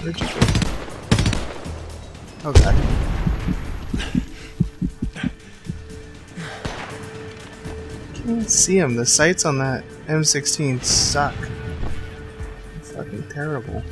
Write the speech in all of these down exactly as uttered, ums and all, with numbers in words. Where'd you go? Okay. Can't see him. The sights on that M sixteen suck. It's fucking terrible.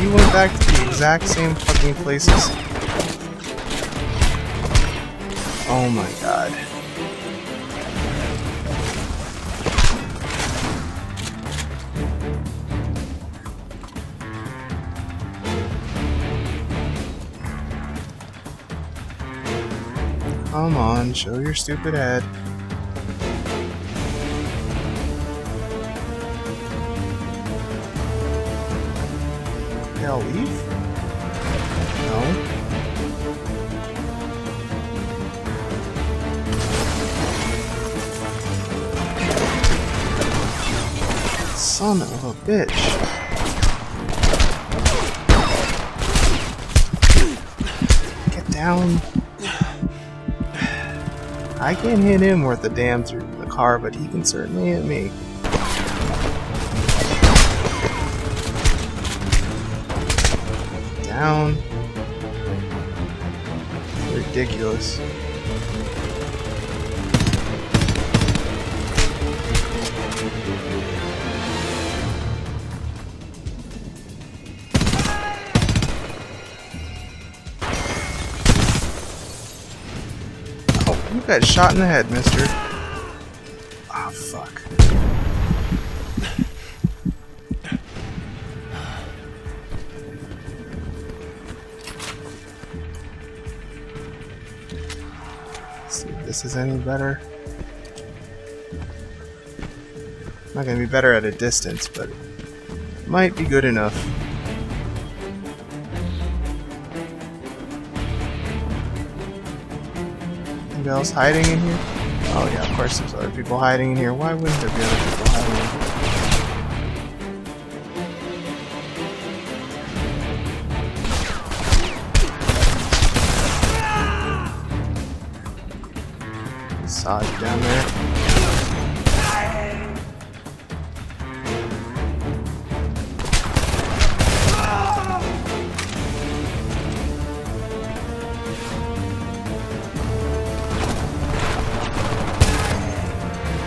You went back to the exact same fucking places. Oh my god. Come on, show your stupid head. I'll leave? No. Son of a bitch. Get down. I can't hit him worth a damn through the car, but he can certainly hit me. Down. Ridiculous. Oh, you got shot in the head, mister. Ah, fuck. This is any better. I'm not gonna be better at a distance, but it might be good enough. Anybody else hiding in here? Oh yeah, of course there's other people hiding in here. Why wouldn't there be other people hiding in here? Saw you down there.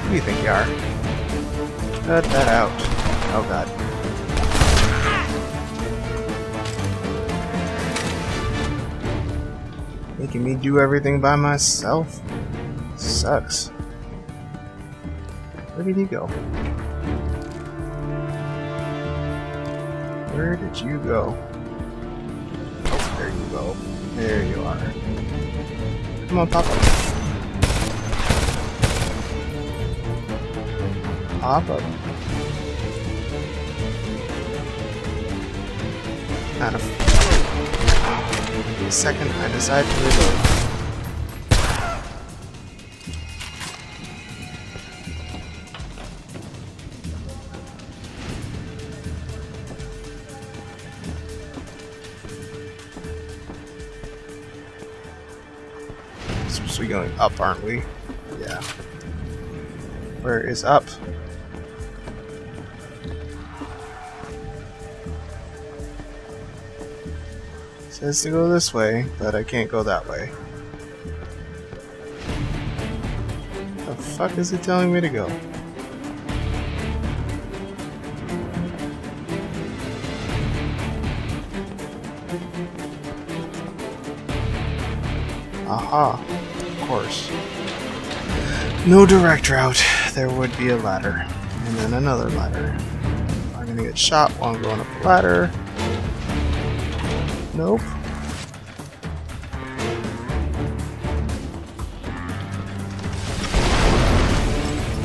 Who do you think you are? Cut that out. Oh god. Making me do everything by myself? Sucks. Where did he go? Where did you go? Oh, there you go. There you are. Come on, Papa. Papa. Out of. The second I decide to reload. Supposed to be going up, aren't we? Yeah. Where is up? It says to go this way, but I can't go that way. The fuck is it telling me to go? Aha, of course. No direct route. There would be a ladder. And then another ladder. I'm gonna get shot while I'm going up the ladder. Nope.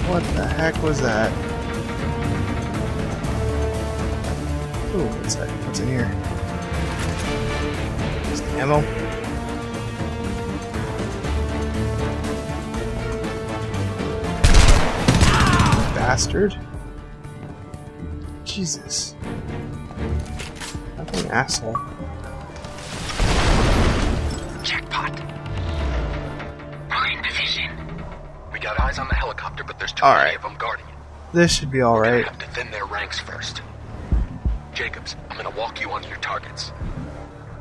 What the heck was that? Ooh, what's that? What's in here? Just ammo. bastard. Jesus. What an asshole. Jackpot. Fine position. We got eyes on the helicopter, but there's too all many right. of them guarding it. This should be alright. We have to thin their ranks first. Jacobs, I'm gonna walk you onto your targets.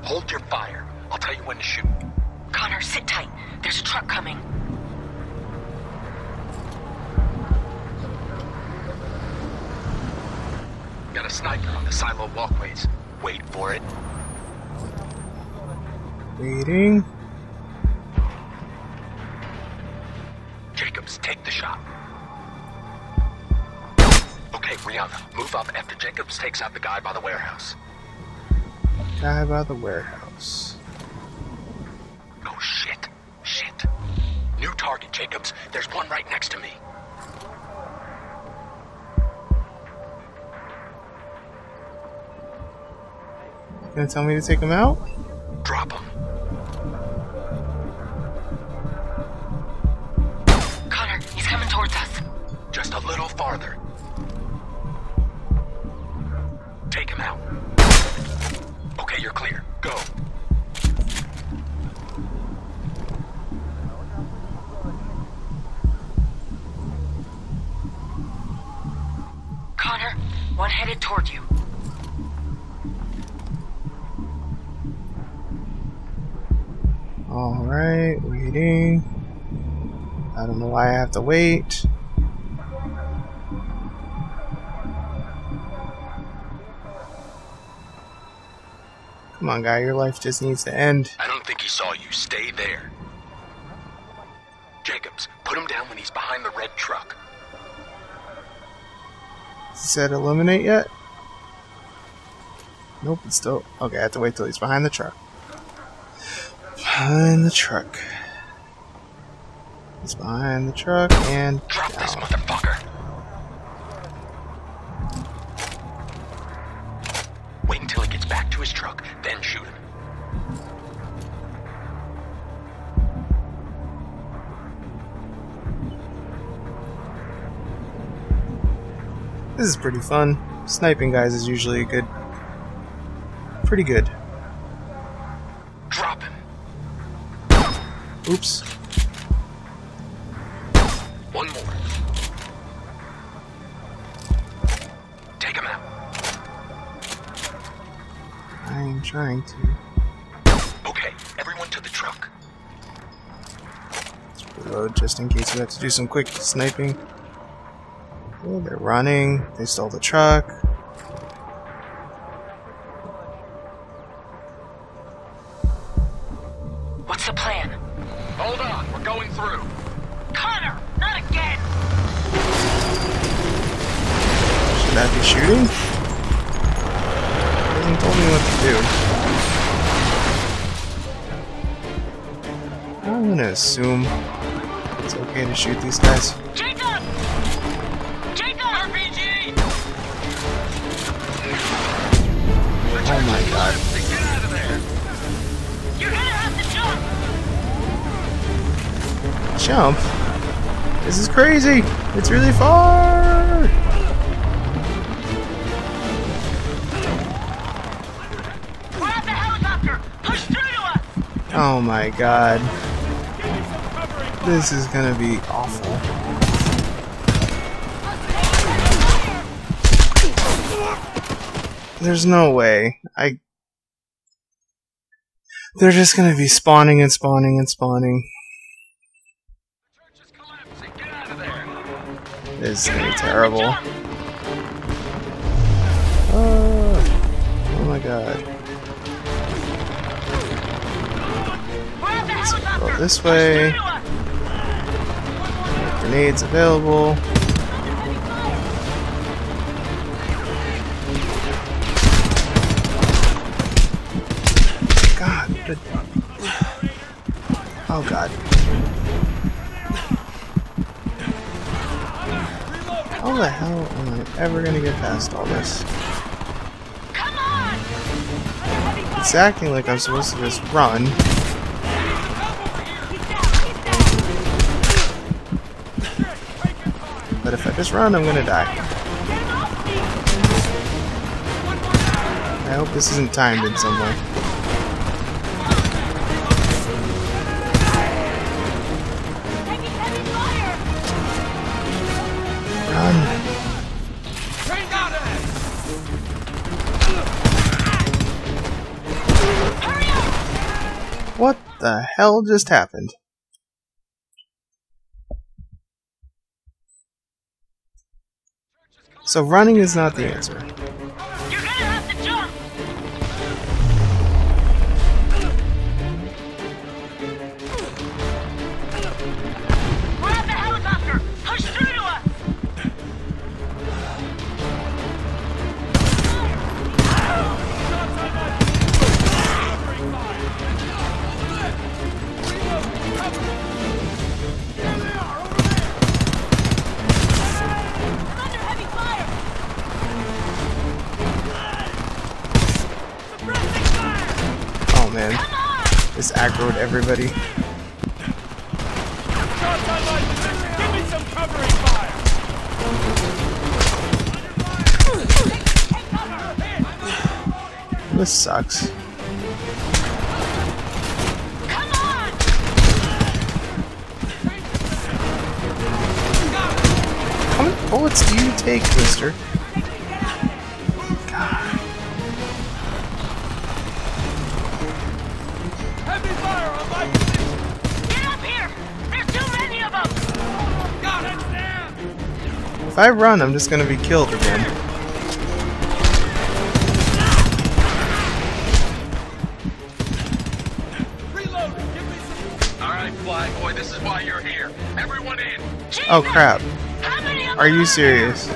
Hold your fire. I'll tell you when to shoot. Connor, sit tight. There's a truck coming. Got a sniper on the silo walkways. Wait for it. Waiting. Jacobs, take the shot. Okay, Rihanna, move up after Jacobs takes out the guy by the warehouse. Guy by the warehouse. Oh shit. Shit. New target, Jacobs. There's one right next to me. You gonna tell me to take him out? Drop him. Connor, he's coming towards us. Just a little farther. Take him out. Okay, you're clear. Go. Connor, one headed toward you. Alright, waiting. I don't know why I have to wait. Come on, guy, your life just needs to end. I don't think he saw you. Stay there. Jacobs, put him down when he's behind the red truck. Is that eliminate yet? Nope, it's still... Okay, I have to wait till he's behind the truck. Behind the truck. He's behind the truck and drop down. This motherfucker. Wait until he gets back to his truck, then shoot him. This is pretty fun. Sniping guys is usually good. Pretty good. Drop him. Oops. One more. Take him out. I am trying to. Okay, everyone to the truck. Let's reload just in case we have to do some quick sniping. Oh, they're running. They stole the truck. What's the plan? Hold on, we're going through. Connor, not again! Should I be shooting? He hasn't told me what to do. I'm gonna assume it's okay to shoot these guys. Jacob! Jacob! R P G! Oh my god. Get out of there! You're gonna have to jump! Jump? This is crazy! It's really far! We're at the helicopter! Push through to us! Oh my god. This is gonna be awful. There's no way. I... They're just gonna be spawning and spawning and spawning. This is gonna be terrible. Oh, oh my god. Let's go this way. Grenades available. God. Good. Oh god. How the hell am I ever gonna get past all this? Come on! It's acting like I'm supposed to just run. But but if I just run, I'm gonna die. I hope this isn't timed in some way. What the hell just happened? So running is not the answer. You're gonna have to jump. We're at the helicopter. Push through to us. Man, this aggroed everybody. Give me some covering fire. This sucks. Come on. How many bullets do you take, mister? If I run, I'm just gonna be killed again. Reload. Give me some. All right, Fly Boy, this is why you're here. Everyone in. Jesus. Oh crap! Are you serious?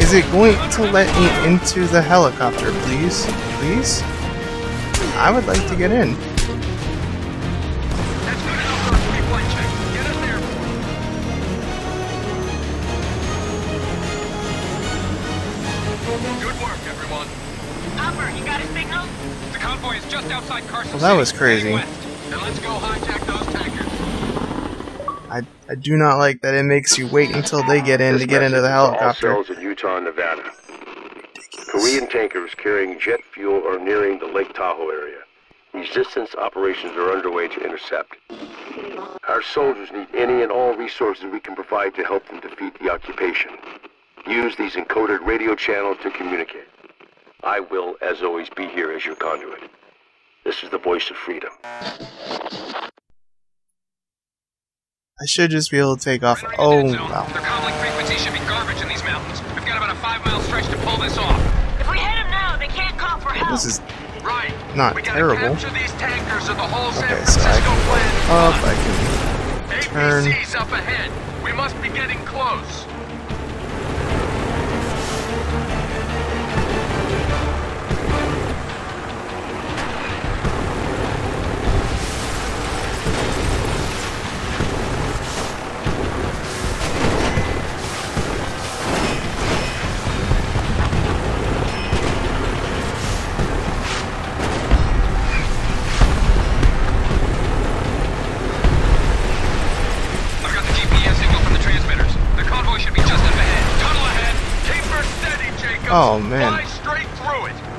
Is it going to let me into the helicopter, please? Please? I would like to get in. Well, that was crazy. I, I do not like that it makes you wait until they get in to get into the helicopter. All cells in Utah, Nevada. Korean tankers carrying jet fuel are nearing the Lake Tahoe area. Resistance operations are underway to intercept. Our soldiers need any and all resources we can provide to help them defeat the occupation. Use these encoded radio channels to communicate. I will, as always, be here as your conduit. This is the voice of freedom. I should just be able to take off. Oh, wow. Their comlink frequency should be garbage in these mountains. We've got about a five mile stretch to pull this off. If we hit them now, they can't call for help. This is not terrible. Okay, so I can go up, I can turn. A P C's up ahead. We must be getting close. Oh man. Fly straight through it.